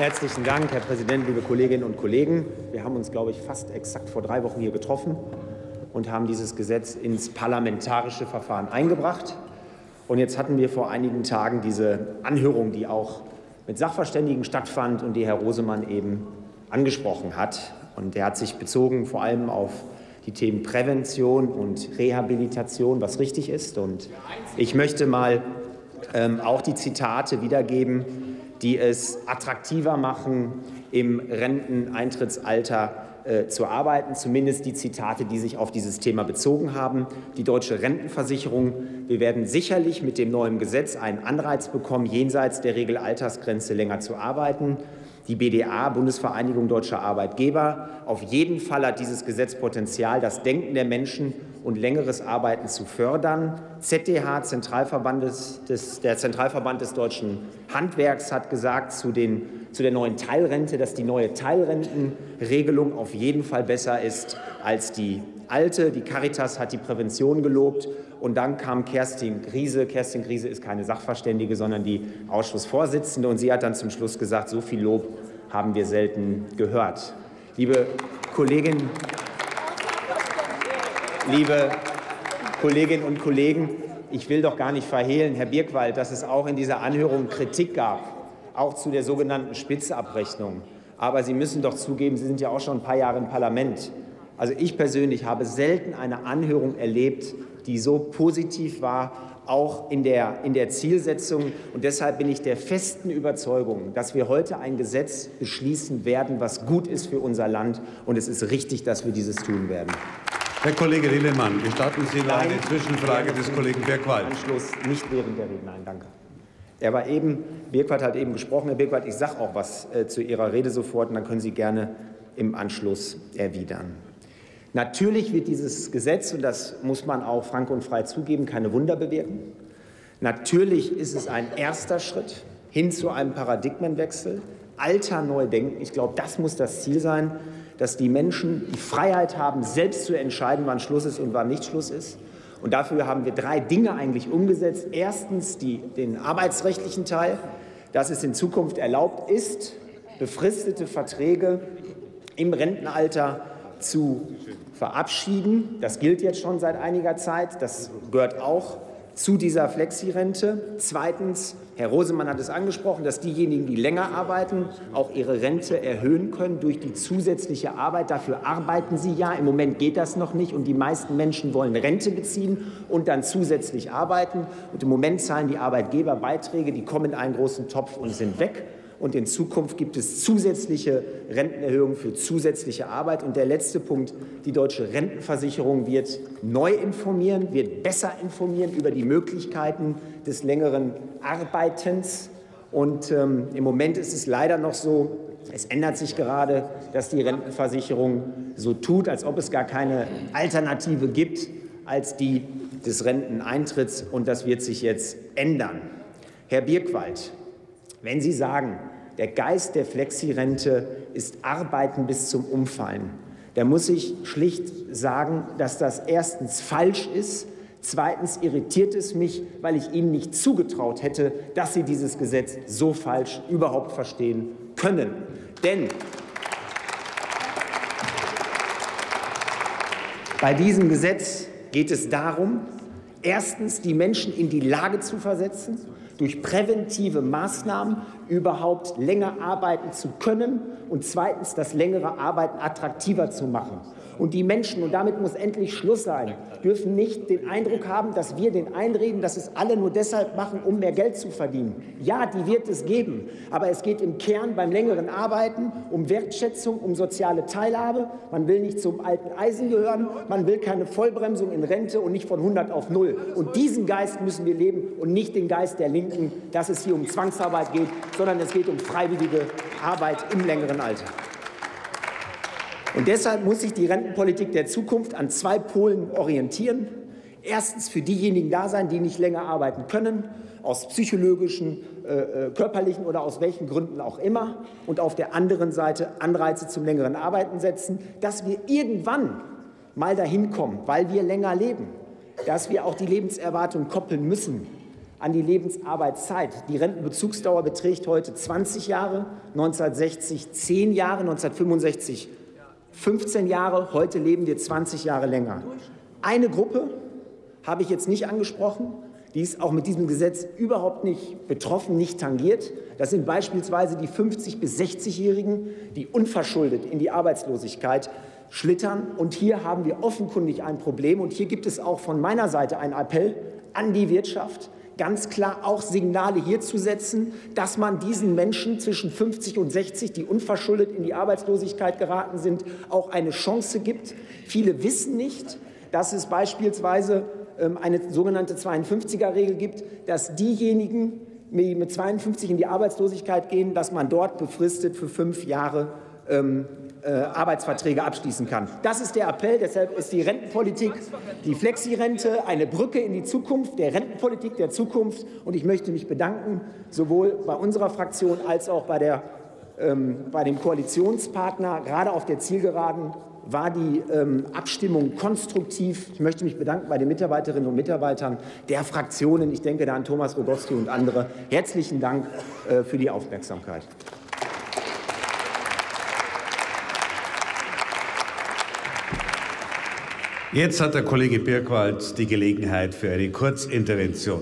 Herzlichen Dank, Herr Präsident, liebe Kolleginnen und Kollegen. Wir haben uns, glaube ich, fast exakt vor 3 Wochen hier getroffen und haben dieses Gesetz ins parlamentarische Verfahren eingebracht. Und jetzt hatten wir vor einigen Tagen diese Anhörung, die auch mit Sachverständigen stattfand und die Herr Rosemann eben angesprochen hat. Und er hat sich bezogen vor allem auf die Themen Prävention und Rehabilitation, was richtig ist. Und ich möchte mal auch die Zitate wiedergeben, die es attraktiver machen, im Renteneintrittsalter zu arbeiten, zumindest die Zitate, die sich auf dieses Thema bezogen haben. Die Deutsche Rentenversicherung: Wir werden sicherlich mit dem neuen Gesetz einen Anreiz bekommen, jenseits der Regelaltersgrenze länger zu arbeiten. Die BDA, Bundesvereinigung Deutscher Arbeitgeber: Auf jeden Fall hat dieses Gesetz Potenzial, das Denken der Menschen und längeres Arbeiten zu fördern. ZDH, der Zentralverband des Deutschen Handwerks, hat gesagt zu der neuen Teilrente, dass die neue Teilrentenregelung auf jeden Fall besser ist als die alte. Die Caritas hat die Prävention gelobt. Und dann kam Kerstin Griese. Kerstin Griese ist keine Sachverständige, sondern die Ausschussvorsitzende. Und sie hat dann zum Schluss gesagt, so viel Lob haben wir selten gehört. Liebe Kolleginnen und Kollegen, ich will doch gar nicht verhehlen, Herr Birkwald, dass es auch in dieser Anhörung Kritik gab, auch zu der sogenannten Spitzabrechnung. Aber Sie müssen doch zugeben, Sie sind ja auch schon ein paar Jahre im Parlament. Also ich persönlich habe selten eine Anhörung erlebt, die so positiv war, auch in der Zielsetzung. Und deshalb bin ich der festen Überzeugung, dass wir heute ein Gesetz beschließen werden, was gut ist für unser Land. Und es ist richtig, dass wir dieses tun werden. Herr Kollege Lillemann, gestatten Sie noch eine Zwischenfrage des Kollegen Birkwald? Anschluss nicht während der Rede. Nein, danke. Birkwald hat eben gesprochen. Herr Birkwald, ich sage auch was zu Ihrer Rede sofort, und dann können Sie gerne im Anschluss erwidern. Natürlich wird dieses Gesetz, und das muss man auch frank und frei zugeben, keine Wunder bewirken. Natürlich ist es ein erster Schritt hin zu einem Paradigmenwechsel. Alter neu denken, ich glaube, das muss das Ziel sein, dass die Menschen die Freiheit haben, selbst zu entscheiden, wann Schluss ist und wann nicht Schluss ist. Und dafür haben wir 3 Dinge eigentlich umgesetzt. Erstens den arbeitsrechtlichen Teil, dass es in Zukunft erlaubt ist, befristete Verträge im Rentenalter zu verabschieden. Das gilt jetzt schon seit einiger Zeit. Das gehört auch zu dieser Flexirente. Zweitens, Herr Rosemann hat es angesprochen, dass diejenigen, die länger arbeiten, auch ihre Rente erhöhen können durch die zusätzliche Arbeit. Dafür arbeiten sie ja. Im Moment geht das noch nicht. Und die meisten Menschen wollen Rente beziehen und dann zusätzlich arbeiten. Und im Moment zahlen die Arbeitgeber Beiträge, die kommen in einen großen Topf und sind weg. Und in Zukunft gibt es zusätzliche Rentenerhöhungen für zusätzliche Arbeit. Und der letzte Punkt: Die Deutsche Rentenversicherung wird neu informieren, wird besser informieren über die Möglichkeiten des längeren Arbeitens. Und im Moment ist es leider noch so, es ändert sich gerade, dass die Rentenversicherung so tut, als ob es gar keine Alternative gibt als die des Renteneintritts. Und das wird sich jetzt ändern. Herr Birkwald, wenn Sie sagen, der Geist der Flexirente ist Arbeiten bis zum Umfallen, dann muss ich schlicht sagen, dass das erstens falsch ist, zweitens irritiert es mich, weil ich Ihnen nicht zugetraut hätte, dass Sie dieses Gesetz so falsch überhaupt verstehen können. Denn bei diesem Gesetz geht es darum, erstens die Menschen in die Lage zu versetzen, durch präventive Maßnahmen überhaupt länger arbeiten zu können, und zweitens das längere Arbeiten attraktiver zu machen. Und die Menschen, und damit muss endlich Schluss sein, dürfen nicht den Eindruck haben, dass wir denen einreden, dass es alle nur deshalb machen, um mehr Geld zu verdienen. Ja, die wird es geben, aber es geht im Kern beim längeren Arbeiten um Wertschätzung, um soziale Teilhabe. Man will nicht zum alten Eisen gehören, man will keine Vollbremsung in Rente und nicht von 100 auf 0. Und diesen Geist müssen wir leben und nicht den Geist der Linken, dass es hier um Zwangsarbeit geht, sondern es geht um freiwillige Arbeit im längeren Alter. Und deshalb muss sich die Rentenpolitik der Zukunft an 2 Polen orientieren. Erstens für diejenigen da sein, die nicht länger arbeiten können, aus psychologischen, körperlichen oder aus welchen Gründen auch immer. Und auf der anderen Seite Anreize zum längeren Arbeiten setzen, dass wir irgendwann mal dahin kommen, weil wir länger leben, dass wir auch die Lebenserwartung koppeln müssen an die Lebensarbeitszeit. Die Rentenbezugsdauer beträgt heute 20 Jahre, 1960 10 Jahre, 1965 15 Jahre. Heute leben wir 20 Jahre länger. Eine Gruppe habe ich jetzt nicht angesprochen. Die ist auch mit diesem Gesetz überhaupt nicht betroffen, nicht tangiert. Das sind beispielsweise die 50- bis 60-Jährigen, die unverschuldet in die Arbeitslosigkeit schlittern. Und hier haben wir offenkundig ein Problem. Und hier gibt es auch von meiner Seite einen Appell an die Wirtschaft, ganz klar auch Signale hier zu setzen, dass man diesen Menschen zwischen 50 und 60, die unverschuldet in die Arbeitslosigkeit geraten sind, auch eine Chance gibt. Viele wissen nicht, dass es beispielsweise eine sogenannte 52er-Regel gibt, dass diejenigen, die mit 52 in die Arbeitslosigkeit gehen, dass man dort befristet für 5 Jahre Arbeitsverträge abschließen kann. Das ist der Appell. Deshalb ist die Rentenpolitik, die Flexirente, eine Brücke in die Zukunft, der Rentenpolitik der Zukunft. Und ich möchte mich bedanken, sowohl bei unserer Fraktion als auch bei dem Koalitionspartner. Gerade auf der Zielgeraden war die Abstimmung konstruktiv. Ich möchte mich bedanken bei den Mitarbeiterinnen und Mitarbeitern der Fraktionen. Ich denke da an Thomas Rogowski und andere. Herzlichen Dank für die Aufmerksamkeit. Jetzt hat der Kollege Birkwald die Gelegenheit für eine Kurzintervention.